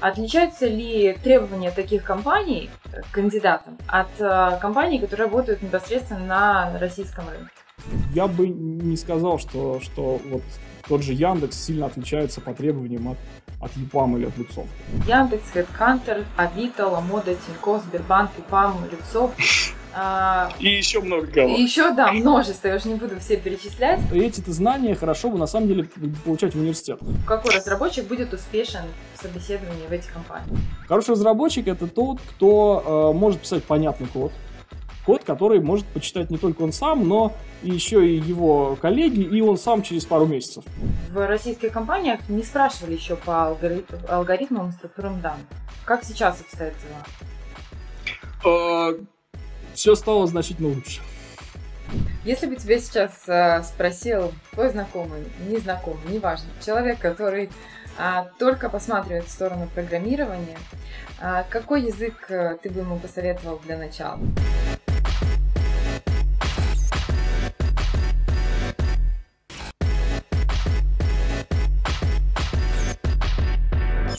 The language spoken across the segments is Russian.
Отличаются ли требования таких компаний к кандидатам от компаний, которые работают непосредственно на российском рынке? Я бы не сказал, что вот тот же Яндекс сильно отличается по требованиям от EPAM или от Luxoft. Яндекс, HeadHunter, Авито, Lamoda, Тинькофф, Сбербанк, EPAM, Luxoft. И еще много кого. И еще, да, множество, я уже не буду все перечислять. Эти-то знания хорошо бы, на самом деле, получать в университет. Какой разработчик будет успешен в собеседовании в эти компании? Хороший разработчик — это тот, кто может писать понятный код. Код, который может почитать не только он сам, но еще и его коллеги, и он сам через пару месяцев. В российских компаниях не спрашивали еще по алгоритмам и структурам данных. Как сейчас обстоят дела? Все стало значительно лучше. Если бы тебя сейчас спросил твой знакомый, незнакомый, неважно, человек, который только посматривает в сторону программирования, какой язык ты бы ему посоветовал для начала?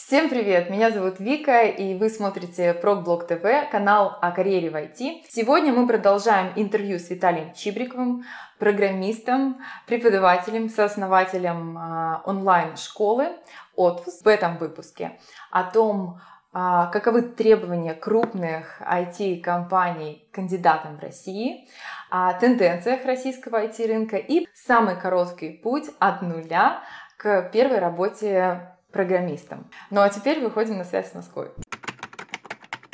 Всем привет! Меня зовут Вика, и вы смотрите ProgBlog TV, канал о карьере в IT. Сегодня мы продолжаем интервью с Виталием Чибриковым, программистом, преподавателем, сооснователем онлайн-школы Otus. В этом выпуске о том, каковы требования крупных IT-компаний к кандидатам в России, о тенденциях российского IT-рынка и самый короткий путь от нуля к первой работе программистом. Ну а теперь выходим на связь с Москвой.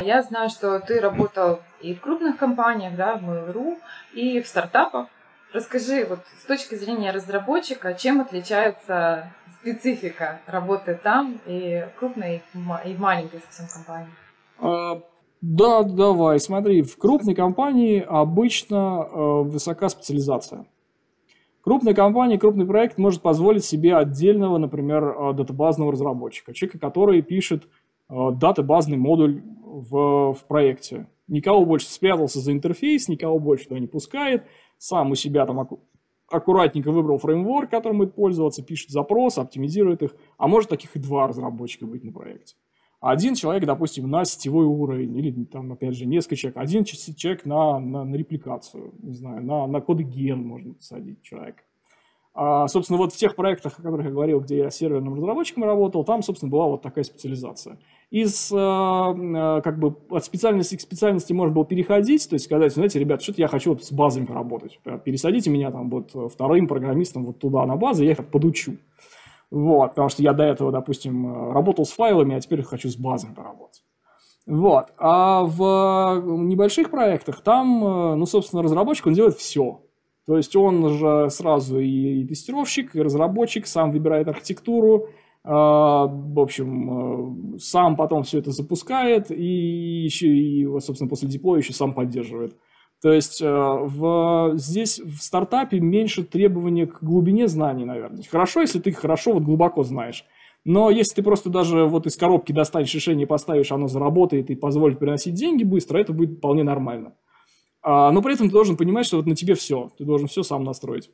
Я знаю, что ты работал и в крупных компаниях, да, в Mail.ru, и в стартапах. Расскажи, вот с точки зрения разработчика, чем отличается специфика работы там и в крупной, и в маленькой совсем компании? Да, давай, смотри, в крупной компании обычно высока специализация. Крупная компания, крупный проект может позволить себе отдельного, например, датабазного разработчика, человека, который пишет датабазный модуль в проекте. Никого больше спрятался за интерфейс, никого больше туда не пускает, сам у себя там аккуратненько выбрал фреймворк, которым будет пользоваться, пишет запросы, оптимизирует их, а может таких и два разработчика быть на проекте. Один человек, допустим, на сетевой уровень, или там, опять же, несколько человек. Один человек на репликацию, не знаю, на кодген можно посадить человека. Собственно, вот в тех проектах, о которых я говорил, где я серверным разработчиком работал, там, собственно, была вот такая специализация. От специальности к специальности можно было переходить, то есть сказать, знаете, ребят, что-то я хочу вот с базами работать. Пересадите меня там вот вторым программистом вот туда на базу, я их подучу. Вот, потому что я до этого, допустим, работал с файлами, а теперь хочу с базами поработать. Вот. А в небольших проектах там, ну, собственно, разработчик, он делает все. То есть он же сразу и тестировщик, и разработчик, сам выбирает архитектуру, в общем, сам потом все это запускает и еще, и, собственно, после деплоя еще сам поддерживает. То есть здесь в стартапе меньше требований к глубине знаний, наверное. Хорошо, если ты хорошо, вот глубоко знаешь. Но если ты просто даже вот из коробки достанешь решение, поставишь, оно заработает и позволит приносить деньги быстро, это будет вполне нормально. Но при этом ты должен понимать, что вот на тебе все, ты должен все сам настроить.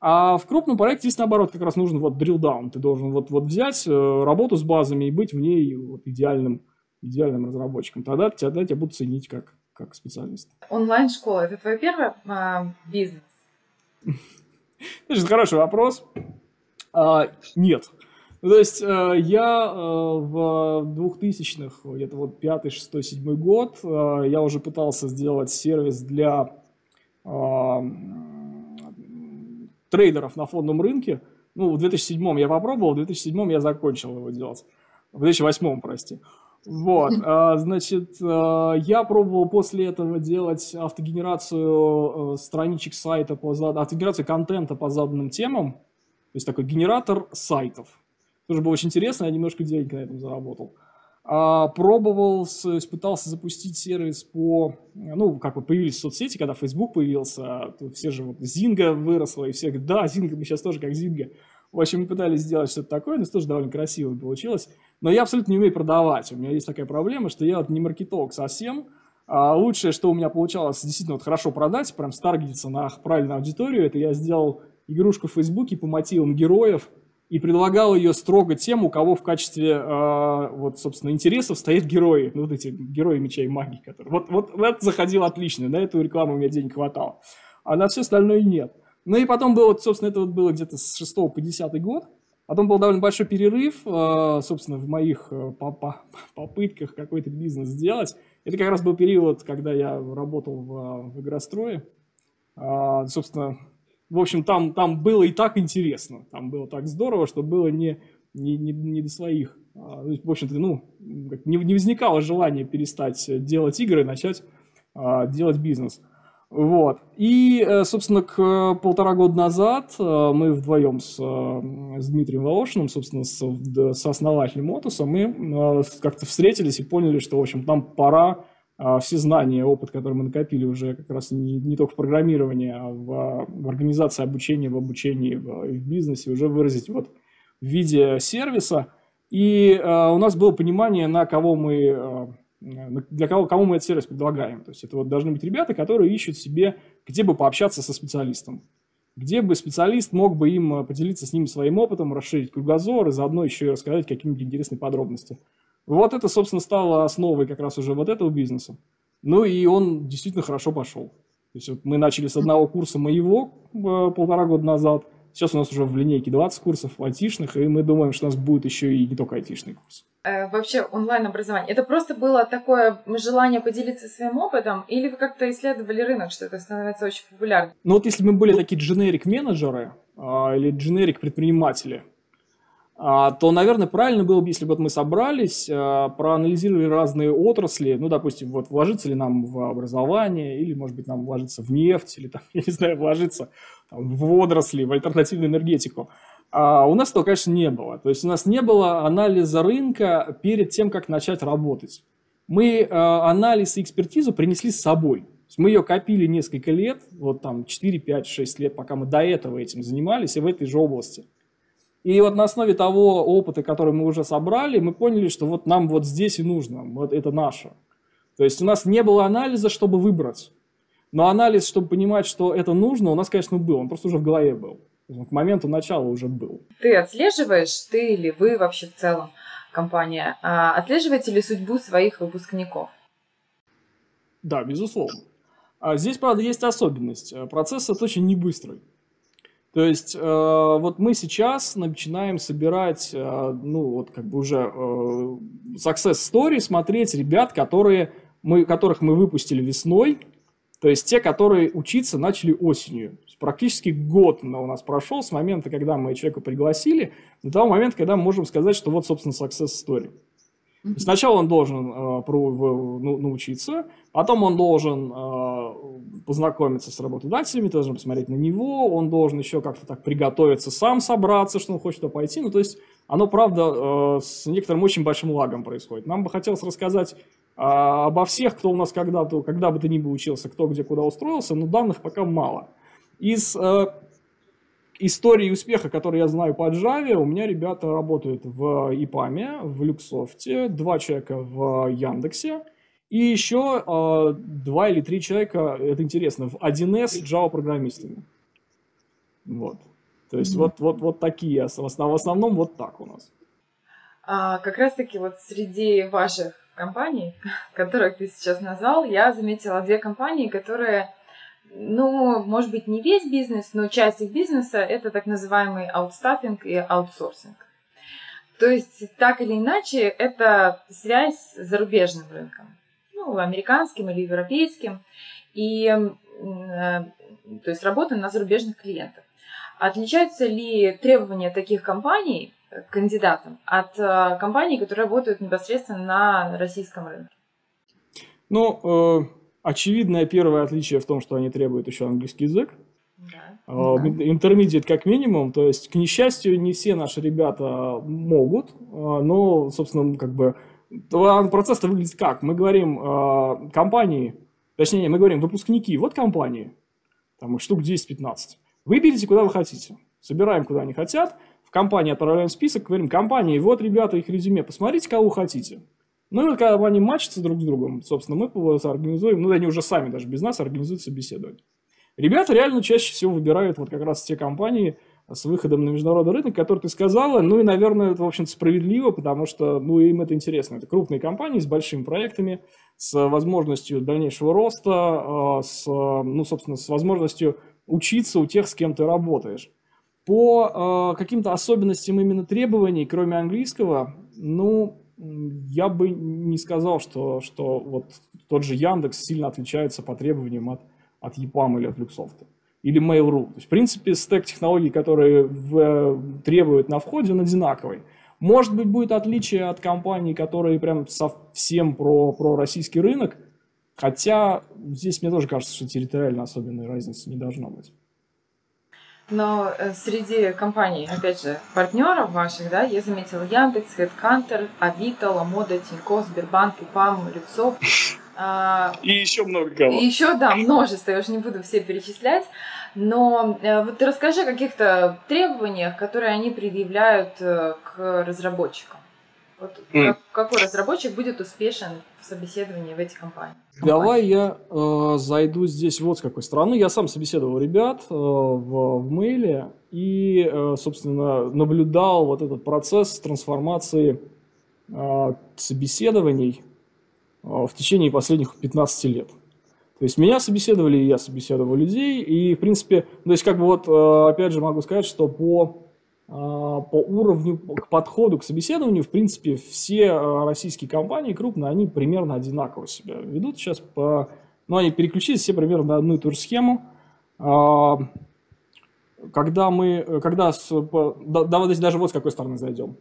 А в крупном проекте здесь, наоборот, как раз нужен вот drill down. Ты должен вот взять работу с базами и быть в ней вот идеальным разработчиком. Тогда тебя будут ценить как специалист. Онлайн-школа — это твой первый бизнес? Это хороший вопрос. Нет. То есть я в 2000-х, это вот 5-6-7 год, я уже пытался сделать сервис для трейдеров на фондовом рынке. Ну, в 2007-м я попробовал, в 2007-м я закончил его делать. В 2008-м, прости. Вот, значит, я пробовал после этого делать автогенерацию страничек сайта, автогенерацию контента по заданным темам, то есть такой генератор сайтов. Тоже было очень интересно, я немножко денег на этом заработал. Пробовал, пытался запустить сервис по, ну, как вот появились соцсети, когда Facebook появился, все же вот Zynga выросла, и все говорят, да, Zynga, мы сейчас тоже как Zynga. В общем, мы пытались сделать что-то такое, но это тоже довольно красиво получилось. Но я абсолютно не умею продавать. У меня есть такая проблема, что я вот не маркетолог совсем. Лучшее, что у меня получалось действительно вот хорошо продать, прям старгетиться на правильную аудиторию, это я сделал игрушку в Фейсбуке по мотивам героев, и предлагал ее строго тем, у кого в качестве, вот, собственно, интересов стоят герои, ну, вот эти герои меча и магии, которые... Вот это заходило отлично, на эту рекламу у меня денег хватало, а на все остальное нет. Ну, и потом было, собственно, это вот было где-то с 6 по 10 год, потом был довольно большой перерыв, собственно, в моих попытках какой-то бизнес сделать. Это как раз был период, когда я работал в Игрострое, собственно... В общем, там было и так интересно, там было так здорово, что было не до своих. В общем-то, ну, не возникало желания перестать делать игры, начать делать бизнес. Вот. И, собственно, к 1,5 года назад мы вдвоем с Дмитрием Волошиным, собственно, с основателем Otus, мы как-то встретились и поняли, что, в общем, нам пора все знания, опыт, который мы накопили уже как раз не только в программировании, а в организации обучения, в обучении, в бизнесе, уже выразить вот в виде сервиса. И у нас было понимание, для кого мы этот сервис предлагаем. То есть это вот должны быть ребята, которые ищут себе, где бы пообщаться со специалистом, где бы специалист мог бы им поделиться с ним своим опытом, расширить кругозор и заодно еще и рассказать какие-нибудь интересные подробности. Вот это, собственно, стало основой как раз уже вот этого бизнеса. Ну и он действительно хорошо пошел. То есть вот мы начали с одного курса моего 1,5 года назад. Сейчас у нас уже в линейке 20 курсов айтишных, и мы думаем, что у нас будет еще и не только айтишный курс. Вообще онлайн-образование. Это просто было такое желание поделиться своим опытом? Или вы как-то исследовали рынок, что это становится очень популярным? Ну вот если мы были такие дженерик-менеджеры или дженерик-предприниматели, то, наверное, правильно было бы, если бы мы собрались, проанализировали разные отрасли, ну, допустим, вот вложиться ли нам в образование, или, может быть, нам вложиться в нефть, или, там, я не знаю, вложиться там, в отрасли, в альтернативную энергетику. А у нас этого, конечно, не было. То есть у нас не было анализа рынка перед тем, как начать работать. Мы анализ и экспертизу принесли с собой. Мы ее копили несколько лет, вот там 4, 5, 6 лет, пока мы до этого этим занимались, и в этой же области. И вот на основе того опыта, который мы уже собрали, мы поняли, что вот нам вот здесь и нужно, вот это наше. То есть у нас не было анализа, чтобы выбрать. Но анализ, чтобы понимать, что это нужно, у нас, конечно, был. Он просто уже в голове был. К моменту начала уже был. Ты отслеживаешь, ты или вы вообще в целом, компания, отслеживаете ли судьбу своих выпускников? Да, безусловно. Здесь, правда, есть особенность. Процесс этот очень небыстрый. То есть вот мы сейчас начинаем собирать, ну вот как бы уже success story, смотреть ребят, которых мы выпустили весной, то есть те, которые учиться начали осенью. Практически год у нас прошел с момента, когда мы человека пригласили, до того момента, когда мы можем сказать, что вот, собственно, success story. Сначала он должен научиться, потом он должен познакомиться с работодателями, должен посмотреть на него, он должен еще как-то так приготовиться, сам собраться, что он хочет туда пойти. Ну, то есть оно, правда, с некоторым очень большим лагом происходит. Нам бы хотелось рассказать обо всех, кто у нас когда-то, когда бы то ни было учился, кто где куда устроился, но данных пока мало. Из истории успеха, которые я знаю по Java, у меня ребята работают в EPAM, в Luxoft, 2 человека в Яндексе, и еще 2 или 3 человека, это интересно, в 1С Java-программистами. Вот. То есть вот такие, в основном вот так у нас. Как раз-таки вот среди ваших компаний, которых ты сейчас назвал, я заметила 2 компании, которые... Ну, может быть, не весь бизнес, но часть их бизнеса – это так называемый аутстаффинг и аутсорсинг. То есть, так или иначе, это связь с зарубежным рынком, ну, американским или европейским, и, то есть, работа на зарубежных клиентах. Отличаются ли требования таких компаний к кандидатам от компаний, которые работают непосредственно на российском рынке? Ну, очевидное первое отличие в том, что они требуют еще английский язык. Интермедиат как минимум. То есть, к несчастью, не все наши ребята могут. Но, собственно, как бы процесс-то выглядит как? Мы говорим компании, точнее, мы говорим выпускники, вот компании, там их штук 10-15. Выберите, куда вы хотите. Собираем, куда они хотят. В компании отправляем список, говорим компании, вот, ребята, их резюме, посмотрите, кого хотите. Ну и вот когда они матчатся друг с другом, собственно, мы организуем, ну они уже сами даже без нас организуют собеседование. Ребята реально чаще всего выбирают вот как раз те компании, с выходом на международный рынок, который ты сказала. Ну и, наверное, это, в общем-то, справедливо, потому что ну, им это интересно. Это крупные компании с большими проектами, с возможностью дальнейшего роста, с, ну, собственно, с возможностью учиться у тех, с кем ты работаешь. По каким-то особенностям именно требований, кроме английского, ну, я бы не сказал, что вот тот же Яндекс сильно отличается по требованиям от EPAM или от Luxoft. Или Mail.ru. То есть, в принципе, стек технологий, которые требуют на входе, он одинаковый. Может быть, будет отличие от компаний, которые прям совсем про российский рынок, хотя здесь мне тоже кажется, что территориально особенной разницы не должно быть. Но среди компаний, опять же, партнеров ваших, да, я заметила Яндекс, HeadHunter, Авито, Lamoda, Тинькофф, Сбербанк, EPAM, Luxoft. И еще много кого. И еще, да, множество, я уже не буду все перечислять. Но вот расскажи о каких-то требованиях, которые они предъявляют к разработчикам. Вот какой разработчик будет успешен в собеседовании в эти компании? Давай я зайду здесь вот с какой стороны. Я сам собеседовал ребят в Mail.ru и, собственно, наблюдал вот этот процесс трансформации собеседований в течение последних 15 лет. То есть меня собеседовали, и я собеседовал людей, и, в принципе, то есть как бы вот, опять же, могу сказать, что по уровню, к подходу к собеседованию, в принципе, все российские компании крупные, они примерно одинаково себя ведут сейчас, ну, они переключились все примерно на одну и ту же схему. Давайте даже вот с какой стороны зайдем.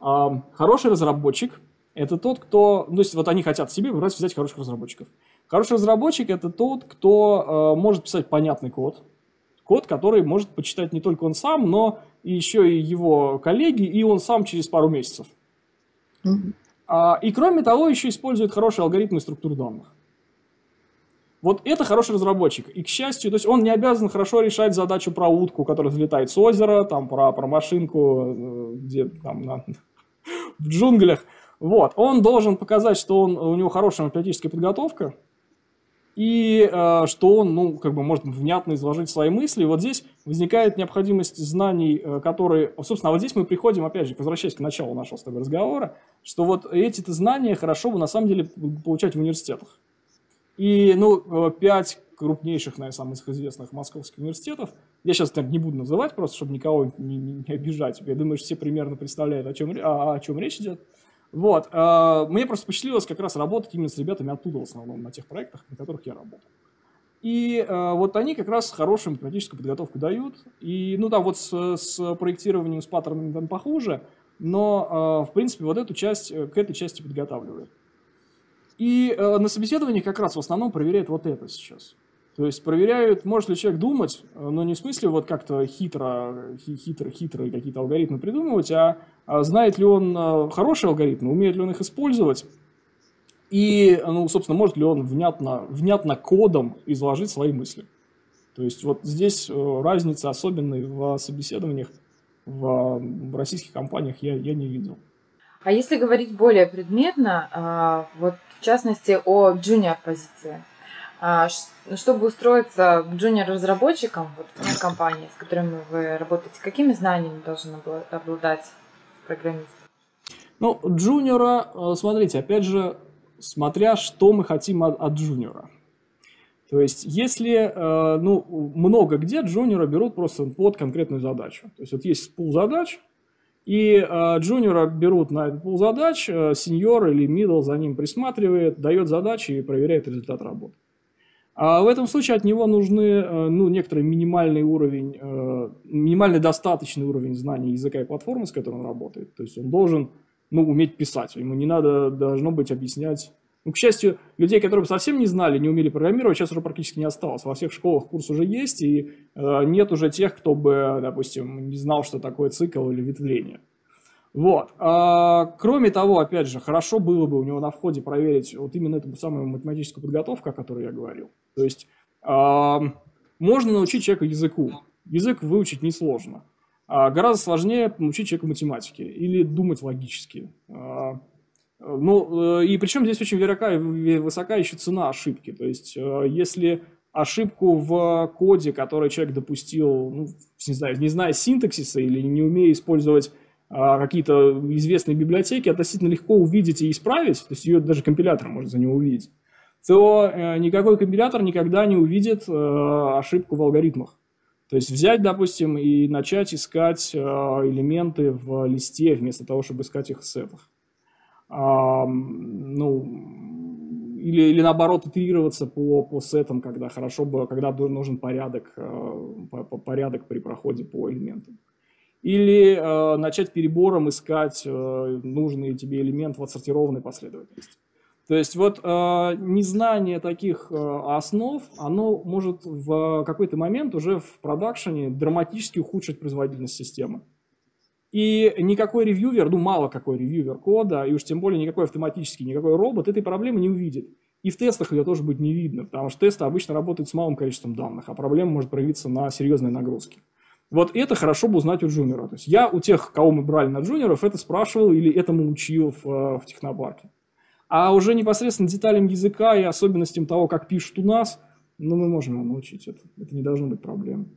Хороший разработчик — это тот, кто... То есть вот они хотят себе выбрать, взять хороших разработчиков. Хороший разработчик — это тот, кто может писать понятный код. Код, который может почитать не только он сам, но еще и его коллеги, и он сам через пару месяцев. И кроме того, еще использует хорошие алгоритмы и структуру данных. Вот это хороший разработчик. И, к счастью, то есть он не обязан хорошо решать задачу про утку, которая взлетает с озера, там, про машинку, где там в джунглях. Вот, он должен показать, что у него хорошая математическая подготовка, и что он, ну, как бы может внятно изложить свои мысли. И вот здесь возникает необходимость знаний, которые... Собственно, вот здесь мы приходим, опять же, возвращаясь к началу нашего с тобой разговора, что вот эти-то знания хорошо бы, на самом деле, получать в университетах. И, ну, 5 крупнейших, наверное, самых известных московских университетов, я сейчас не буду называть, просто чтобы никого не обижать. Я думаю, что все примерно представляют, о чем речь идет. Вот, мне просто посчастливилось как раз работать именно с ребятами оттуда, в основном, на тех проектах, на которых я работал. И вот они как раз хорошую математическую подготовку дают. И, ну да, вот с проектированием, с паттернами там похуже, но, в принципе, вот эту часть, к этой части подготавливают. И на собеседовании как раз в основном проверяют вот это сейчас. То есть проверяют, может ли человек думать, но не в смысле вот как-то хитрые какие-то алгоритмы придумывать, а знает ли он хорошие алгоритмы, умеет ли он их использовать, и, ну, собственно, может ли он внятно кодом изложить свои мысли. То есть вот здесь разницы особенной в собеседованиях в российских компаниях я не видел. А если говорить более предметно, вот в частности о джуниор-позиции, чтобы устроиться джуниор-разработчиком вот, в той компании, с которой вы работаете, какими знаниями должен обладать программист? Ну, джуниора, смотрите, опять же, смотря что мы хотим от джуниора. То есть, если, ну, много где джуниора берут просто под конкретную задачу. То есть, вот есть пул задач, и джуниора берут на этот пул задач, сеньор или мидл за ним присматривает, дает задачи и проверяет результат работы. А в этом случае от него нужны, ну, некоторый минимальный достаточный уровень знаний языка и платформы, с которой он работает. То есть он должен, ну, уметь писать, ему не надо, должно быть, объяснять. Ну, к счастью, людей, которые совсем не знали, не умели программировать, сейчас уже практически не осталось. Во всех школах курс уже есть, и нет уже тех, кто бы, допустим, не знал, что такое цикл или ветвление. Вот. Кроме того, опять же, хорошо было бы у него на входе проверить вот именно эту самую математическую подготовку, о которой я говорил. То есть можно научить человека языку. Язык выучить несложно. Гораздо сложнее научить человека математике или думать логически. Ну, и причем здесь очень высока еще цена ошибки. То есть если ошибку в коде, которую человек допустил, ну, не знаю, не зная синтаксиса или не умея использовать какие-то известные библиотеки, относительно легко увидеть и исправить, то есть ее даже компилятор может за него увидеть, то никакой компилятор никогда не увидит ошибку в алгоритмах. То есть взять, допустим, и начать искать элементы в листе, вместо того, чтобы искать их в сетах. Ну, или наоборот, итерироваться по сетам, когда хорошо бы, когда нужен порядок, порядок при проходе по элементам. Или начать перебором искать нужный тебе элемент в отсортированной последовательности. То есть вот незнание таких основ, оно может в какой-то момент уже в продакшене драматически ухудшить производительность системы. И никакой ревьювер, ну мало какой ревьювер кода, и уж тем более никакой автоматический, никакой робот этой проблемы не увидит. И в тестах ее тоже будет не видно, потому что тесты обычно работают с малым количеством данных, а проблема может проявиться на серьезной нагрузке. Вот это хорошо бы узнать у джуниора. То есть я у тех, кого мы брали на джуниоров, это спрашивал или этому учил в технопарке. А уже непосредственно деталям языка и особенностям того, как пишут у нас, ну, мы можем его научить. Это не должно быть проблемой.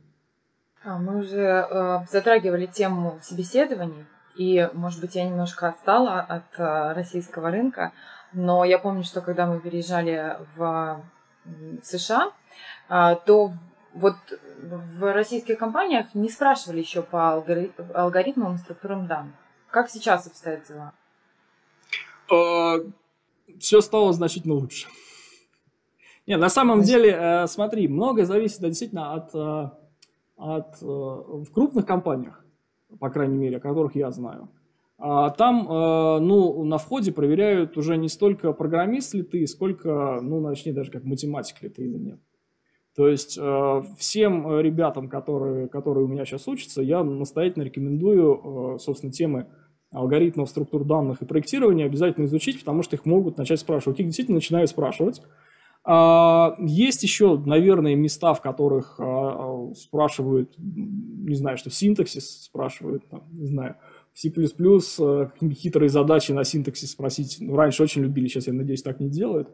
Мы уже затрагивали тему собеседований, и, может быть, я немножко отстала от российского рынка, но я помню, что когда мы переезжали в США, то вот в российских компаниях не спрашивали еще по алгоритмам и структурам данных. Как сейчас обстоят дела? Все стало значительно лучше. Нет, на самом деле, смотри, многое зависит действительно от в крупных компаниях, по крайней мере, о которых я знаю. Там, ну, на входе проверяют уже не столько программист ли ты, сколько, ну, начни даже как математик ли ты или нет. То есть всем ребятам, которые у меня сейчас учатся, я настоятельно рекомендую, собственно, темы алгоритмов, структур данных и проектирования обязательно изучить, потому что их могут начать спрашивать. Их действительно начинают спрашивать. Есть еще, наверное, места, в которых спрашивают, не знаю, что синтаксис спрашивают, не знаю, в C++, хитрые задачи на синтаксис спросить. Ну, раньше очень любили, сейчас, я надеюсь, так не делают.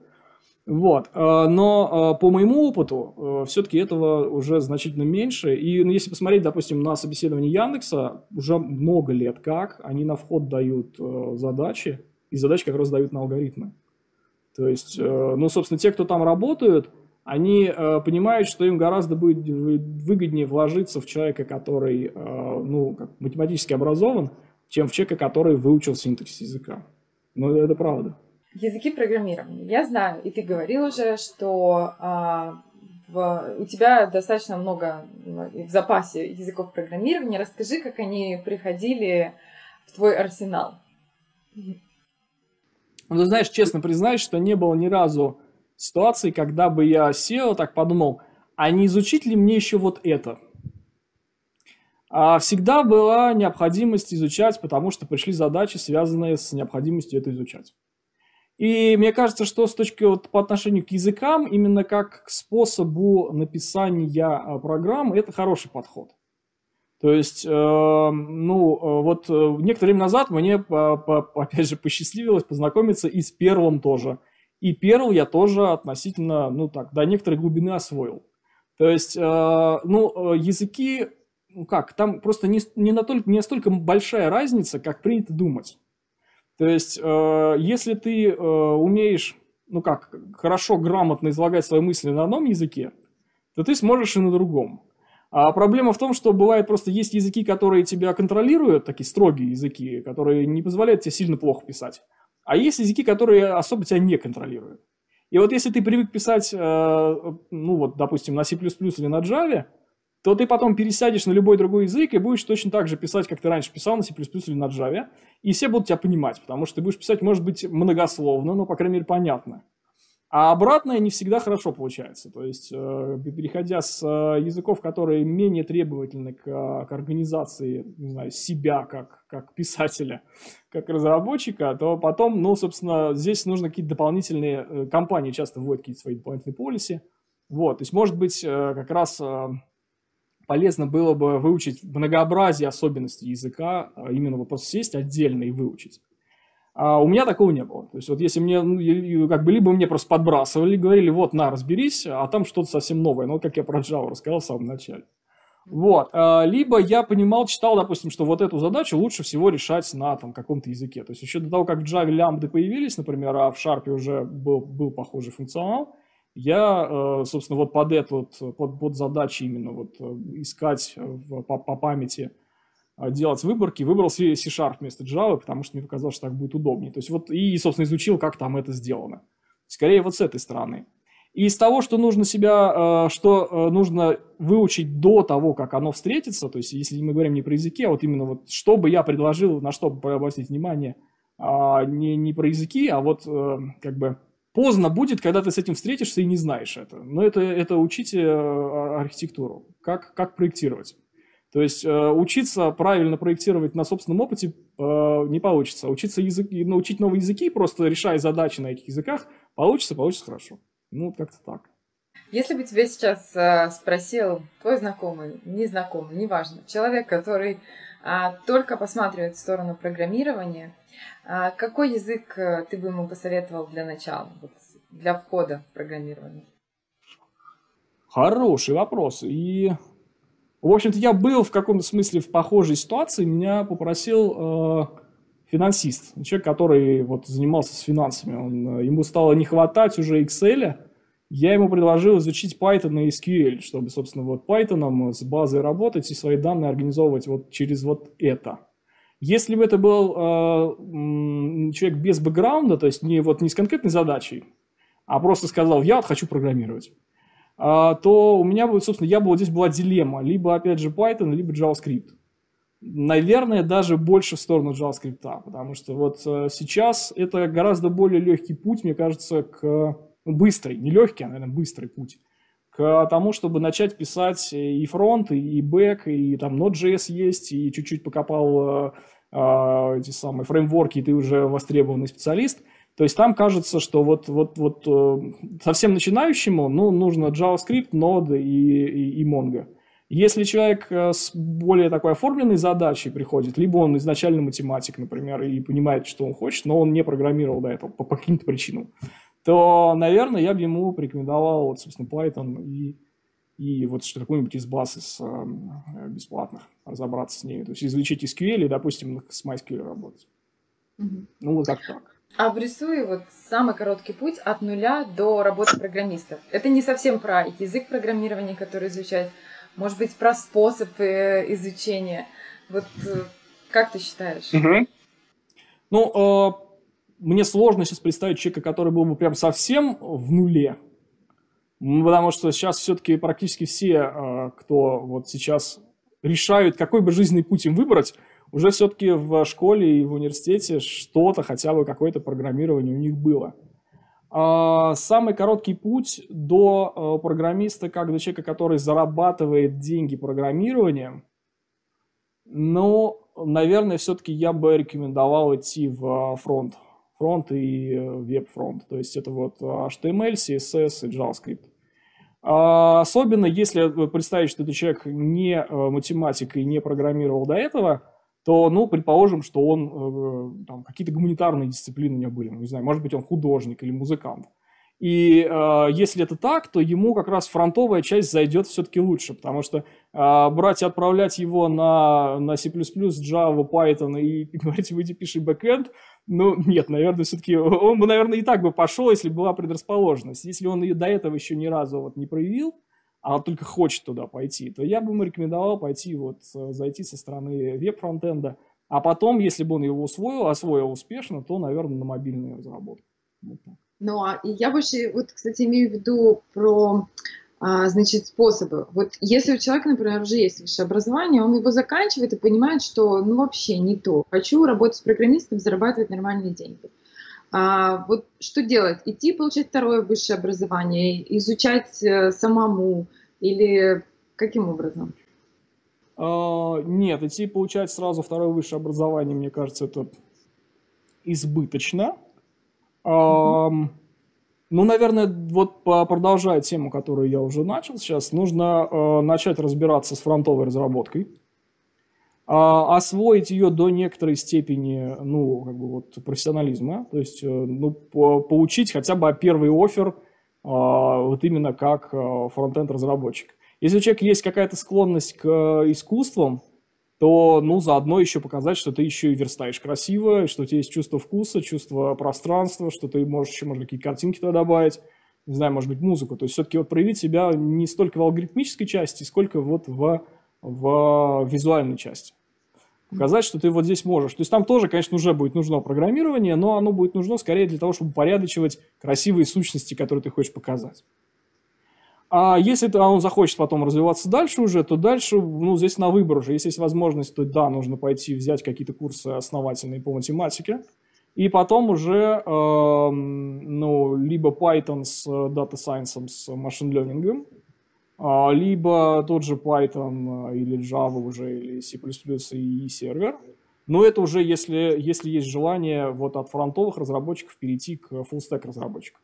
Вот. Но по моему опыту все-таки этого уже значительно меньше. И если посмотреть, допустим, на собеседование Яндекса, уже много лет как они на вход дают задачи, и задачи как раз дают на алгоритмы. То есть, ну, собственно, те, кто там работают, они понимают, что им гораздо будет выгоднее вложиться в человека, который, ну, математически образован, чем в человека, который выучил синтаксис языка. Но это правда. Языки программирования. Я знаю, и ты говорил уже, что у тебя достаточно много в запасе языков программирования. Расскажи, как они приходили в твой арсенал. Ну, знаешь, честно признаюсь, что не было ни разу ситуации, когда бы я сел, так подумал, а не изучить ли мне еще вот это? Всегда была необходимость изучать, потому что пришли задачи, связанные с необходимостью это изучать. И мне кажется, что с точки вот, по отношению к языкам, именно как к способу написания программ, это хороший подход. То есть, ну, вот некоторое время назад мне, опять же, посчастливилось познакомиться и с Перлом тоже. И Перл я тоже относительно, ну так, до некоторой глубины освоил. То есть, ну, языки, ну как, там просто не настолько большая разница, как принято думать. То есть, если ты умеешь, ну как, хорошо, грамотно излагать свои мысли на одном языке, то ты сможешь и на другом. А проблема в том, что бывает просто есть языки, которые тебя контролируют, такие строгие языки, которые не позволяют тебе сильно плохо писать. А есть языки, которые особо тебя не контролируют. И вот если ты привык писать, ну вот, допустим, на C++ или на Java, то ты потом пересядешь на любой другой язык и будешь точно так же писать, как ты раньше писал на C++ или на Java, и все будут тебя понимать, потому что ты будешь писать, может быть, многословно, но, по крайней мере, понятно. А обратное не всегда хорошо получается. То есть, переходя с языков, которые менее требовательны к организации, не знаю, себя как писателя, как разработчика, то потом, ну, собственно, здесь нужно какие-то дополнительные... Компании часто вводят какие-то свои дополнительные полисы. Вот, то есть, может быть, как раз... полезно было бы выучить многообразие особенностей языка, именно просто сесть отдельно и выучить. А у меня такого не было. То есть вот если мне, ну, как бы, либо мне просто подбрасывали, говорили, вот, на, разберись, а там что-то совсем новое. Ну, вот как я про Java рассказал в самом начале. Вот. Либо я понимал, читал, допустим, что вот эту задачу лучше всего решать на там каком-то языке. То есть еще до того, как в Java лямбды появились, например, а в Sharp уже был похожий функционал, я, собственно, вот под эту, под задачу именно вот искать по памяти, делать выборки, выбрал C-Sharp вместо Java, потому что мне показалось, что так будет удобнее. То есть вот и, собственно, изучил, как там это сделано. Скорее вот с этой стороны. И из того, что нужно себя, что нужно выучить до того, как оно встретится, то есть если мы говорим не про языки, а вот именно вот что бы я предложил, на что бы обратить внимание, не про языки, а вот как бы поздно будет, когда ты с этим встретишься и не знаешь это. Но это учите архитектуру, как проектировать. То есть учиться правильно проектировать на собственном опыте не получится. Учиться научить новые языки, просто решая задачи на этих языках, получится хорошо. Ну, как-то так. Если бы тебя сейчас спросил твой знакомый, незнакомый, неважно, человек, который только посматривает в сторону программирования, какой язык ты бы ему посоветовал для начала, вот, для входа в программирование? Хороший вопрос. И... В общем-то, я был в каком-то смысле в похожей ситуации. Меня попросил финансист, человек, который вот занимался с финансами. Ему стало не хватать уже Excel. Я ему предложил изучить Python и SQL, чтобы, собственно, вот Python с базой работать и свои данные организовывать вот через вот это. Если бы это был человек без бэкграунда, то есть не с конкретной задачей, а просто сказал, я вот хочу программировать, то у меня, собственно, здесь была дилемма. Либо, опять же, Python, либо JavaScript. Наверное, даже больше в сторону JavaScript, потому что вот сейчас это гораздо более легкий путь, мне кажется, быстрый, не легкий, а, наверное, быстрый путь к тому, чтобы начать писать и фронт, и бэк, и там Node.js есть, и чуть-чуть покопал эти самые фреймворки, и ты уже востребованный специалист. То есть там кажется, что совсем начинающему нужно JavaScript, Node и Mongo. Если человек с более такой оформленной задачей приходит, либо он изначально математик, например, и понимает, что он хочет, но он не программировал до этого по каким-то причинам, то, наверное, я бы ему порекомендовал, вот, собственно, Python и вот какую-нибудь из баз из бесплатных, разобраться с ней. То есть изучить SQL и, допустим, с MySQL работать. Mm-hmm. Ну, вот как так. Обрисую вот самый короткий путь от нуля до работы программистов. Это не совсем про язык программирования, который изучать, может быть, про способ изучения. Вот как ты считаешь? Угу. Ну, мне сложно сейчас представить человека, который был бы прям совсем в нуле, потому что сейчас все-таки практически все, кто вот сейчас решают, какой бы жизненный путь им выбрать, уже все-таки в школе и в университете что-то, хотя бы какое-то программирование у них было. Самый короткий путь до программиста, как до человека, который зарабатывает деньги программированием, наверное, все-таки я бы рекомендовал идти в фронт. Фронт и веб-фронт. То есть это вот HTML, CSS и JavaScript. Особенно если представить, что этот человек не математик и не программировал до этого, то, предположим, что он какие-то гуманитарные дисциплины у него были, не знаю, может быть, он художник или музыкант. И если это так, то ему как раз фронтовая часть зайдет все-таки лучше, потому что брать и отправлять его на C++, Java, Python и говорить, выйди, пиши бэкэнд, нет, наверное, все-таки он бы, наверное, и так бы пошел, если была предрасположенность. Если он ее до этого еще ни разу не проявил, а только хочет туда пойти, то я бы ему рекомендовал зайти со стороны веб-фронтенда, а потом, если бы он его освоил успешно, то, наверное, на мобильную разработку. Вот так. А я больше, кстати, имею в виду про, способы. Вот если у человека, например, уже есть высшее образование, он его заканчивает и понимает, что, вообще не то. Хочу работать с программистом, зарабатывать нормальные деньги. Вот что делать? Идти получать второе высшее образование, изучать самому или каким образом? Нет, идти получать сразу второе высшее образование, мне кажется, это избыточно. Наверное, продолжая тему, которую я уже начал сейчас, нужно начать разбираться с фронтовой разработкой. освоить ее до некоторой степени, ну, как бы вот профессионализма, то есть, ну, получить хотя бы первый оффер вот именно как фронтенд-разработчик. Если у человека есть какая-то склонность к искусствам, то, ну, заодно еще показать, что ты еще и верстаешь красиво, что у тебя есть чувство вкуса, чувство пространства, что ты можешь еще, может, какие-то картинки туда добавить, не знаю, может быть, музыку. То есть все-таки вот проявить себя не столько в алгоритмической части, сколько вот в визуальной части. Показать, что ты вот здесь можешь. То есть там тоже, конечно, уже будет нужно программирование, но оно будет нужно скорее для того, чтобы упорядочивать красивые сущности, которые ты хочешь показать. А если он захочет потом развиваться дальше уже, то дальше, ну, здесь на выбор уже. Если есть возможность, то да, нужно пойти взять какие-то курсы основательные по математике. И потом уже, ну, либо Python с Data Science, с Machine Learning, либо тот же Python или Java уже, или C++ и E-сервер. Но это уже, если есть желание вот от фронтовых разработчиков перейти к full-stack разработчикам.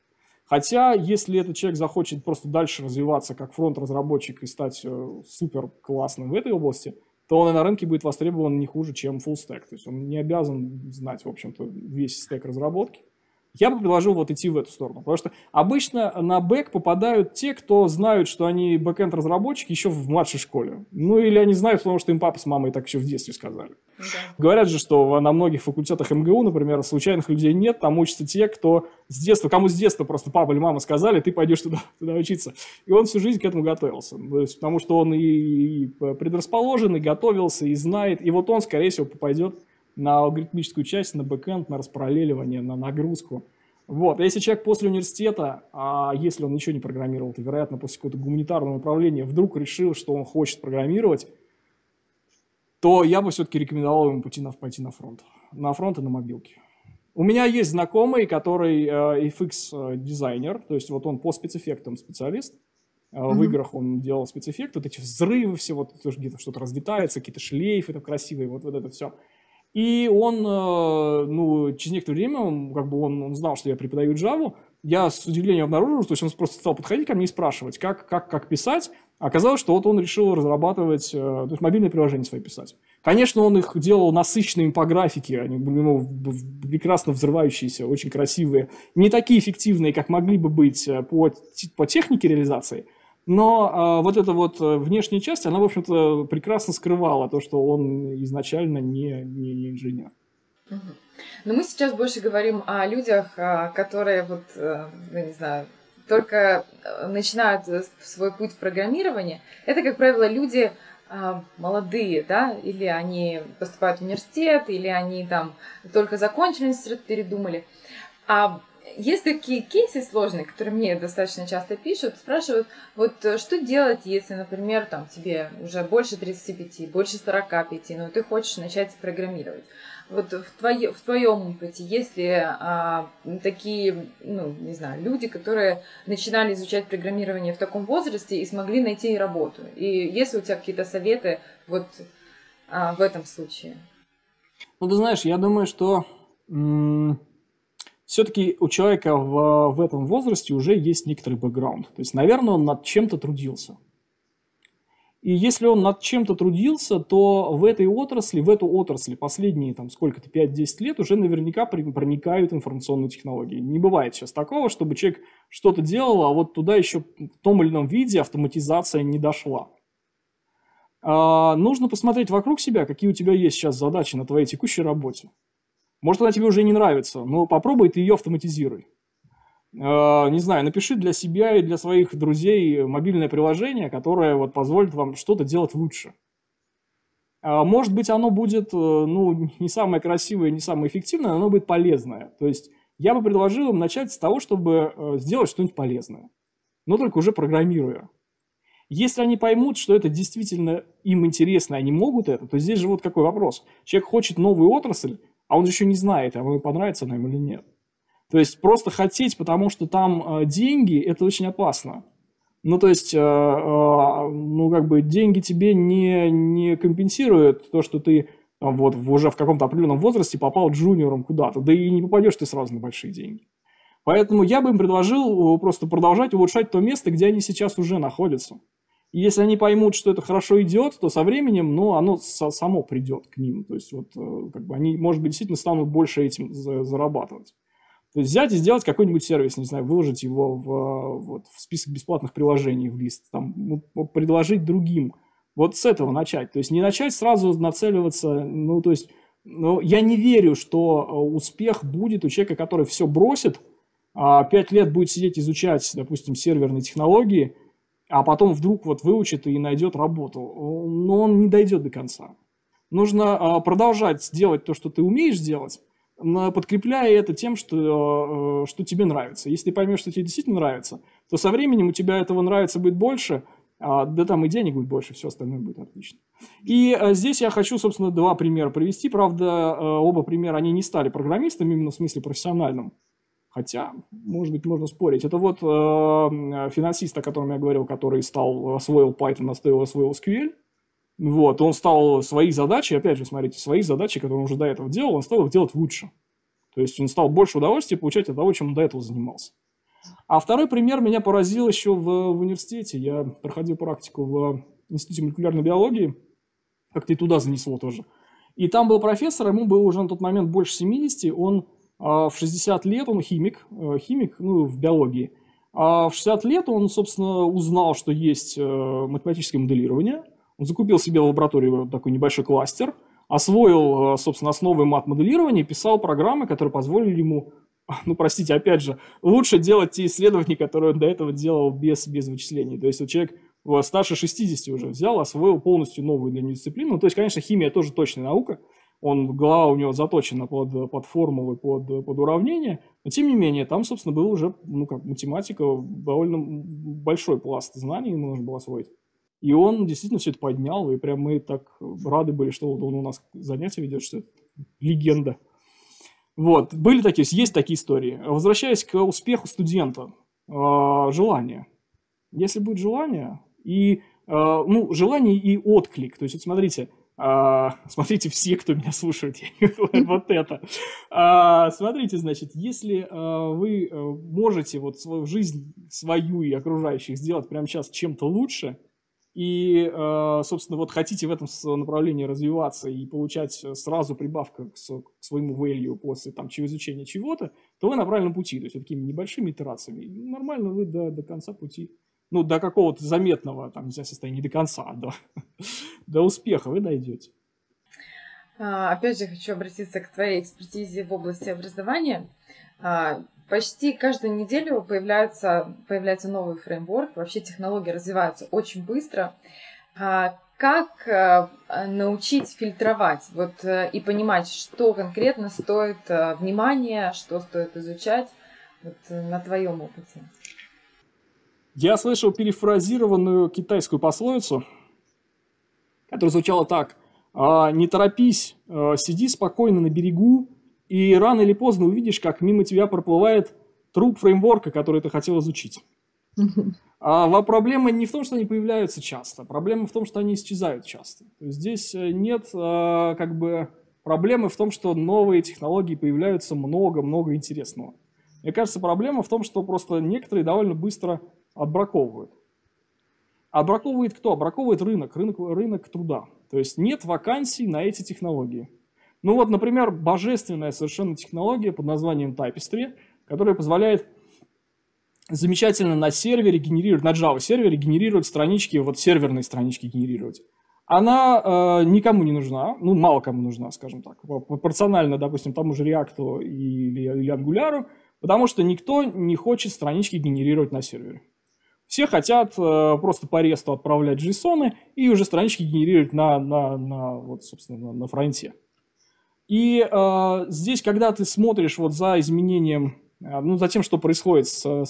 Хотя, если этот человек захочет просто дальше развиваться как фронт-разработчик и стать супер классным в этой области, то он и на рынке будет востребован не хуже, чем full-stack. То есть он не обязан знать, в общем-то, весь стек разработки. Я бы предложил вот идти в эту сторону, потому что обычно на бэк попадают те, кто знают, что они бэкэнд-разработчики еще в младшей школе. Ну или они знают, потому что им папа с мамой так еще в детстве сказали. Да. Говорят же, что на многих факультетах МГУ, например, случайных людей нет, там учатся те, кто с детства, кому с детства просто папа или мама сказали, ты пойдешь туда учиться. И он всю жизнь к этому готовился, то есть, потому что он и предрасположен, и готовился, и знает, и вот он, скорее всего, попадет на алгоритмическую часть, на бэкэнд, на распараллеливание, на нагрузку. Вот. А если человек после университета, а если он ничего не программировал, то, вероятно, после какого-то гуманитарного направления вдруг решил, что он хочет программировать, то я бы все-таки рекомендовал ему пойти на фронт. На фронт и на мобилки. У меня есть знакомый, который FX-дизайнер, то есть вот он по спецэффектам специалист. В играх он делал спецэффекты, вот эти взрывы все, вот где-то что-то разлетается, какие-то шлейфы там красивые, вот это все. И он, ну, через некоторое время, он знал, что я преподаю Java, я с удивлением обнаружил, что он просто стал подходить ко мне и спрашивать, как писать. Оказалось, что вот он решил разрабатывать, то есть мобильные приложения свои писать. Конечно, он их делал насыщенными по графике, они были, ну, прекрасно взрывающиеся, очень красивые, не такие эффективные, как могли бы быть по технике реализации. Но вот эта вот внешняя часть, она, в общем-то, прекрасно скрывала то, что он изначально не инженер. Но мы сейчас больше говорим о людях, которые, вот, я не знаю, только начинают свой путь в программировании. Это, как правило, люди молодые, да, или они поступают в университет, или они там только закончили институт, передумали. Есть такие кейсы сложные, которые мне достаточно часто пишут, спрашивают, вот что делать, если, например, там, тебе уже больше 35, больше 45, но ты хочешь начать программировать. Вот в твоем опыте есть ли такие, ну, не знаю, люди, которые начинали изучать программирование в таком возрасте и смогли найти работу? И есть ли у тебя какие-то советы вот в этом случае? Ну, ты знаешь, я думаю, что... все-таки у человека в этом возрасте уже есть некоторый бэкграунд. То есть, наверное, он над чем-то трудился. И если он над чем-то трудился, то в эту отрасль последние там сколько-то, 5-10 лет уже наверняка проникают информационные технологии. Не бывает сейчас такого, чтобы человек что-то делал, а вот туда еще в том или ином виде автоматизация не дошла. Нужно посмотреть вокруг себя, какие у тебя есть сейчас задачи на твоей текущей работе. Может, она тебе уже не нравится, но попробуй ты ее автоматизируй. Не знаю, напиши для себя и для своих друзей мобильное приложение, которое вот позволит вам что-то делать лучше. Может быть, оно будет, ну, не самое красивое, не самое эффективное, но оно будет полезное. То есть я бы предложил им начать с того, чтобы сделать что-нибудь полезное, но только уже программируя. Если они поймут, что это действительно им интересно, они могут это, то здесь же вот какой вопрос. Человек хочет новую отрасль, а он еще не знает, а ему понравится она им или нет. То есть просто хотеть, потому что там деньги, это очень опасно. Ну, то есть, ну, как бы деньги тебе не компенсируют то, что ты там, вот, уже в каком-то определенном возрасте попал джуниором куда-то, да и не попадешь ты сразу на большие деньги. Поэтому я бы им предложил просто продолжать улучшать то место, где они сейчас уже находятся. И если они поймут, что это хорошо идет, то со временем, ну, оно само придет к ним. То есть, вот, как бы они, может быть, действительно станут больше этим зарабатывать. То есть, взять и сделать какой-нибудь сервис, не знаю, выложить его в список бесплатных приложений, в лист, там, ну, предложить другим. Вот с этого начать. То есть, не начать сразу нацеливаться, ну, то есть, ну, я не верю, что успех будет у человека, который все бросит, 5 лет будет сидеть изучать, допустим, серверные технологии, а потом вдруг вот выучит и найдет работу. Но он не дойдет до конца. Нужно продолжать делать то, что ты умеешь делать, подкрепляя это тем, что тебе нравится. Если ты поймешь, что тебе действительно нравится, то со временем у тебя этого нравится будет больше, да там и денег будет больше, все остальное будет отлично. И здесь я хочу, собственно, два примера привести. Правда, оба примера, они не стали программистами, именно в смысле профессиональном. Хотя, может быть, можно спорить. Это вот финансист, о котором я говорил, который освоил Python, освоил SQL. Вот, он стал свои задачи, опять же, смотрите, свои задачи, которые он уже до этого делал, он стал их делать лучше. То есть он стал больше удовольствия получать от того, чем он до этого занимался. А второй пример меня поразил еще в университете. Я проходил практику в Институте молекулярной биологии. Как-то и туда занесло тоже. И там был профессор, ему было уже на тот момент больше 70, он... В 60 лет он химик, ну, в биологии. А в 60 лет он, собственно, узнал, что есть математическое моделирование. Он закупил себе в лаборатории такой небольшой кластер, освоил, собственно, основы мат-моделирования и писал программы, которые позволили ему, ну, простите, опять же, лучше делать те исследования, которые он до этого делал без вычислений. То есть, вот человек старше 60 уже взял, освоил полностью новую для него дисциплину. Ну, то есть, конечно, химия тоже точная наука. Голова у него заточена под формулы, под уравнения, но тем не менее, там, собственно, была уже, ну, как математика, довольно большой пласт знаний ему нужно было освоить. И он действительно все это поднял, и прям мы так рады были, что он у нас занятия ведет, что это легенда. Вот, есть такие истории. Возвращаясь к успеху студента, желание. Если будет желание, желание и отклик, то есть, вот смотрите, смотрите, все, кто меня слушает, вот это. Смотрите, значит, если вы можете вот свою жизнь, свою и окружающих сделать прямо сейчас чем-то лучше, и, собственно, вот хотите в этом направлении развиваться и получать сразу прибавку к своему value после там изучения чего-то, то вы на правильном пути, то есть вот такими небольшими итерациями. Нормально вы до конца пути. Ну, до какого-то заметного, там, нельзя состояния, не до конца, а до успеха вы дойдете. Опять же, хочу обратиться к твоей экспертизе в области образования. Почти каждую неделю появляется новый фреймворк, вообще технологии развиваются очень быстро. Как научить фильтровать и понимать, что конкретно стоит внимания, что стоит изучать на твоем опыте? Я слышал перефразированную китайскую пословицу, которая звучала так: «Не торопись, сиди спокойно на берегу, и рано или поздно увидишь, как мимо тебя проплывает труп фреймворка, который ты хотел изучить». Проблема не в том, что они появляются часто, проблема в том, что они исчезают часто. Здесь нет проблемы в том, что новые технологии появляются много-много интересного. Мне кажется, проблема в том, что просто некоторые довольно быстро отбраковывают. Отбраковывает кто? Отбраковывает рынок труда. То есть нет вакансий на эти технологии. Ну вот, например, божественная совершенно технология под названием Type 3, которая позволяет замечательно на сервере генерировать, на Java сервере генерировать странички, вот серверные странички генерировать. Она никому не нужна, ну мало кому нужна, скажем так, пропорционально, допустим, тому же React или Angular, потому что никто не хочет странички генерировать на сервере. Все хотят просто по ресту отправлять JSON и уже странички генерировать на фронте. И здесь, когда ты смотришь вот за изменением, за тем, что происходит со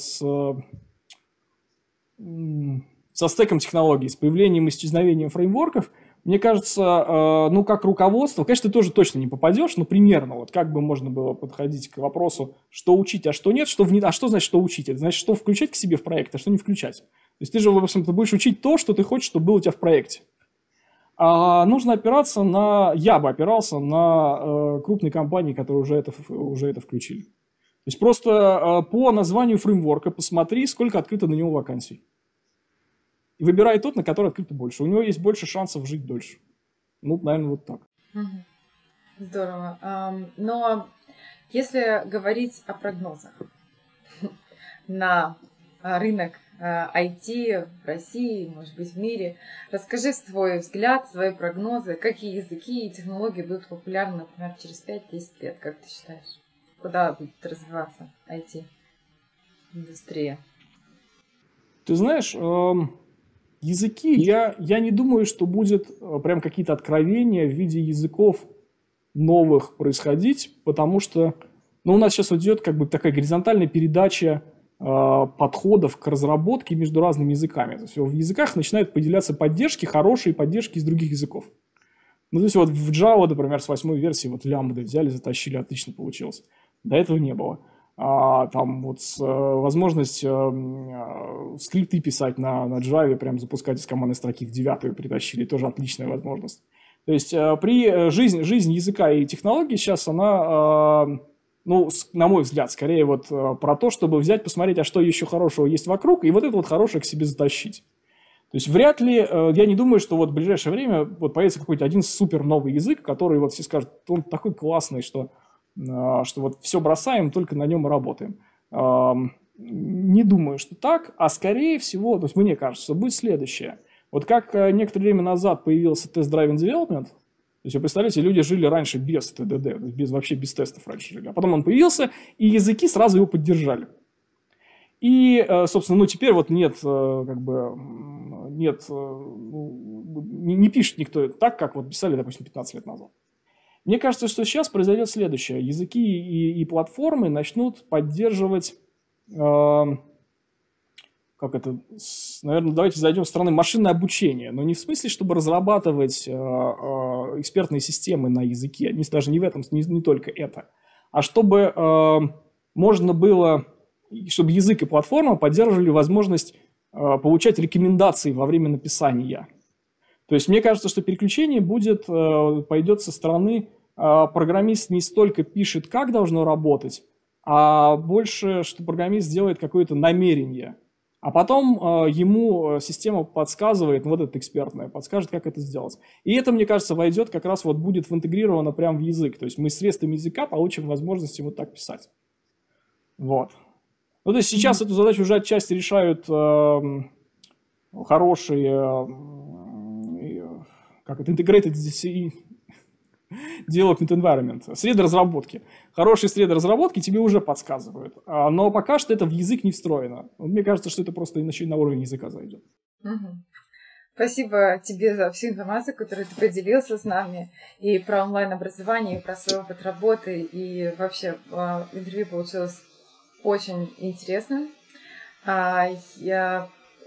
стеком технологий, с появлением и исчезновением фреймворков, мне кажется, как руководство, конечно, ты тоже точно не попадешь, но примерно вот как бы можно было подходить к вопросу, что учить, а что нет, а что значит, что учить? Это значит, что включать к себе в проект, а что не включать. То есть ты же, в общем, ты будешь учить то, что ты хочешь, чтобы было у тебя в проекте. Нужно опираться я бы опирался на крупные компании, которые уже это включили. То есть просто по названию фреймворка посмотри, сколько открыто на него вакансий. и выбирает тот, на который открыто больше. У него есть больше шансов жить дольше. Ну, наверное, вот так. Здорово. Но если говорить о прогнозах на рынок IT в России, может быть, в мире, расскажи свой взгляд, свои прогнозы, какие языки и технологии будут популярны, например, через 5-10 лет, как ты считаешь? Куда будет развиваться IT-индустрия? Ты знаешь, языки, я не думаю, что будет прям какие-то откровения в виде языков новых происходить, потому что у нас сейчас идет как бы такая горизонтальная передача подходов к разработке между разными языками. То есть в языках начинают поделяться поддержки, хорошие поддержки из других языков. Ну, то есть вот в Java, например, с 8-й версии вот Lamoda взяли, затащили, отлично получилось. До этого не было. Там вот возможность скрипты писать на Java, прям запускать из командной строки в 9-ю притащили, тоже отличная возможность. То есть жизнь языка и технологии сейчас, она... на мой взгляд, скорее вот про то, чтобы взять, посмотреть, а что еще хорошего есть вокруг, и вот это вот хорошее к себе затащить. То есть вряд ли, я не думаю, что вот в ближайшее время вот появится какой-то один супер новый язык, который вот все скажут, он такой классный, что вот все бросаем, только на нем и работаем. Не думаю, что так, а скорее всего, то есть мне кажется, будет следующее. Вот как некоторое время назад появился тест-драйвен девелопмент. То есть, вы представляете, люди жили раньше без ТДД, вообще без тестов раньше жили. А потом он появился, и языки сразу его поддержали. И, собственно, теперь вот нет, не пишет никто так, как вот писали, допустим, 15 лет назад. Мне кажется, что сейчас произойдет следующее. Языки и платформы начнут поддерживать, наверное, давайте зайдем со стороны машинное обучение, но не в смысле, чтобы разрабатывать экспертные системы на языке, даже не в этом, не только это, а чтобы можно было, чтобы язык и платформа поддерживали возможность получать рекомендации во время написания. То есть мне кажется, что переключение пойдет со стороны программист не столько пишет, как должно работать, а больше, что программист делает какое-то намерение. А потом ему система подсказывает, вот это экспертная, подскажет, как это сделать. И это, мне кажется, войдет как раз вот будет интегрировано прямо в язык. То есть мы средствами языка получим возможность ему так писать. Вот. Ну, то есть сейчас эту задачу уже отчасти решают хорошие, integrated development environment, среды разработки. Хорошие среды разработки тебе уже подсказывают. Но пока что это в язык не встроено. Мне кажется, что это просто еще на уровень языка зайдет. Спасибо тебе за всю информацию, которую ты поделился с нами. И про онлайн-образование, и про свой опыт работы. И вообще интервью получилось очень интересным.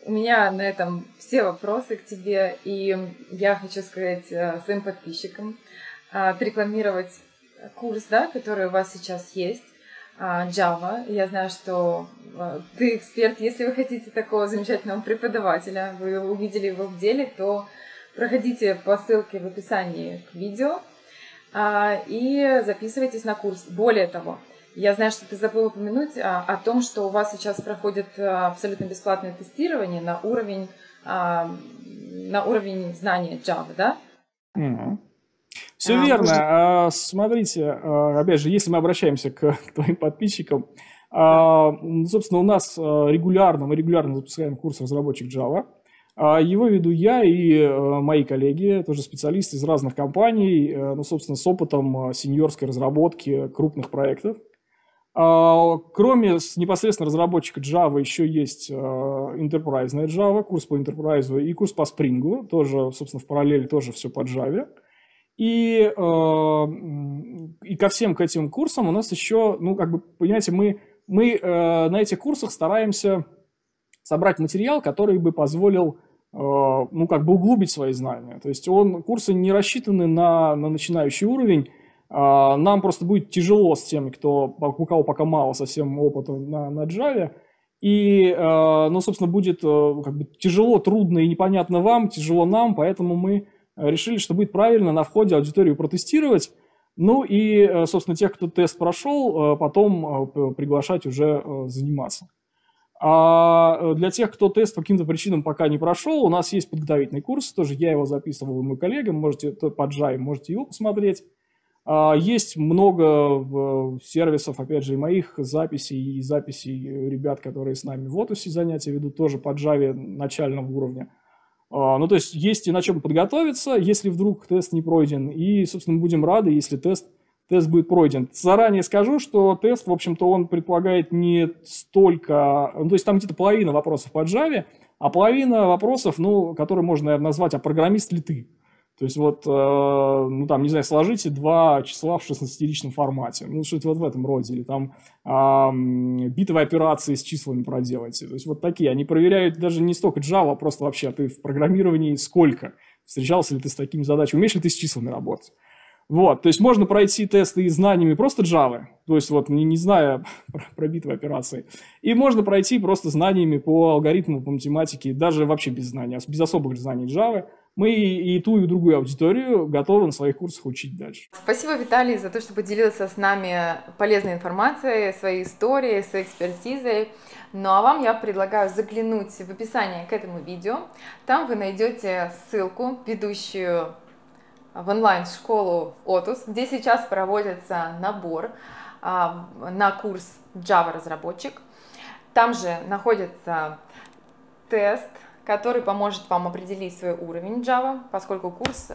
У меня на этом все вопросы к тебе. И я хочу сказать своим подписчикам, рекламировать курс, который у вас сейчас есть, Java. Я знаю, что ты эксперт. Если вы хотите такого замечательного преподавателя, вы увидели его в деле, то проходите по ссылке в описании к видео и записывайтесь на курс. Более того, я знаю, что ты забыл упомянуть о том, что у вас сейчас проходит абсолютно бесплатное тестирование на уровень знания Java, да? Все верно. Смотрите, опять же, если мы обращаемся к твоим подписчикам, собственно, у нас мы регулярно запускаем курс «Разработчик Java». Его веду я и мои коллеги, тоже специалисты из разных компаний, собственно, с опытом сеньорской разработки крупных проектов. Кроме непосредственно разработчика Java еще есть Enterprise Java, курс по Enterprise и курс по Spring, тоже, собственно, в параллели тоже все по Java. И ко всем к этим курсам у нас еще, понимаете, мы на этих курсах стараемся собрать материал, который бы позволил, углубить свои знания. То есть курсы не рассчитаны на начинающий уровень. Нам просто будет тяжело с теми, у кого пока мало совсем опыта на Java. И, собственно, будет тяжело, трудно и непонятно вам, тяжело нам, поэтому мы решили, что будет правильно на входе аудиторию протестировать. Собственно, тех, кто тест прошел, потом приглашать уже заниматься. А для тех, кто тест по каким-то причинам пока не прошел, у нас есть подготовительный курс, тоже я его записывал, и мой коллега, можете по Java, можете его посмотреть. Есть много сервисов, опять же, и моих записей, и записей ребят, которые с нами в Otus занятия ведут, тоже по Java начального уровня. Ну, то есть, есть и на чем подготовиться, если вдруг тест не пройден, и, собственно, будем рады, если тест будет пройден. Заранее скажу, что тест, в общем-то, он предполагает не столько... Ну, то есть там где-то половина вопросов по Java, а половина вопросов, ну, которые можно, наверное, назвать, а программист ли ты? То есть вот, ну, там, не знаю, сложите два числа в 16-ричном формате. Ну, что-то вот в этом роде. Или там битовые операции с числами проделайте. То есть вот такие. Они проверяют даже не столько Java, а просто вообще, ты в программировании сколько? Встречался ли ты с такими задачами? Умеешь ли ты с числами работать? Вот, то есть можно пройти тесты и знаниями просто Java, то есть вот не зная про битвы операции, и можно пройти просто знаниями по алгоритму, по математике, даже вообще без знания, без особых знаний Java. Мы и ту, и другую аудиторию готовы на своих курсах учить дальше. Спасибо, Виталий, за то, что поделился с нами полезной информацией, своей историей, своей экспертизой. Ну а вам я предлагаю заглянуть в описание к этому видео. Там вы найдете ссылку, ведущую в онлайн-школу Otus, где сейчас проводится набор на курс Java-разработчик. Там же находится тест, который поможет вам определить свой уровень Java, поскольку курс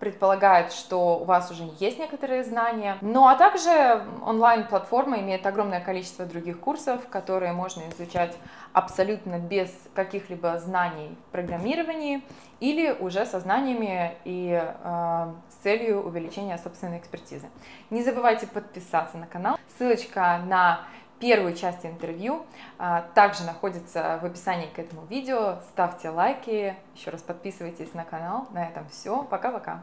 предполагает, что у вас уже есть некоторые знания. Ну а также онлайн-платформа имеет огромное количество других курсов, которые можно изучать абсолютно без каких-либо знаний в программировании или уже со знаниями и с целью увеличения собственной экспертизы. Не забывайте подписаться на канал. Ссылочка на первую часть интервью также находится в описании к этому видео. Ставьте лайки, еще раз подписывайтесь на канал. На этом все. Пока-пока.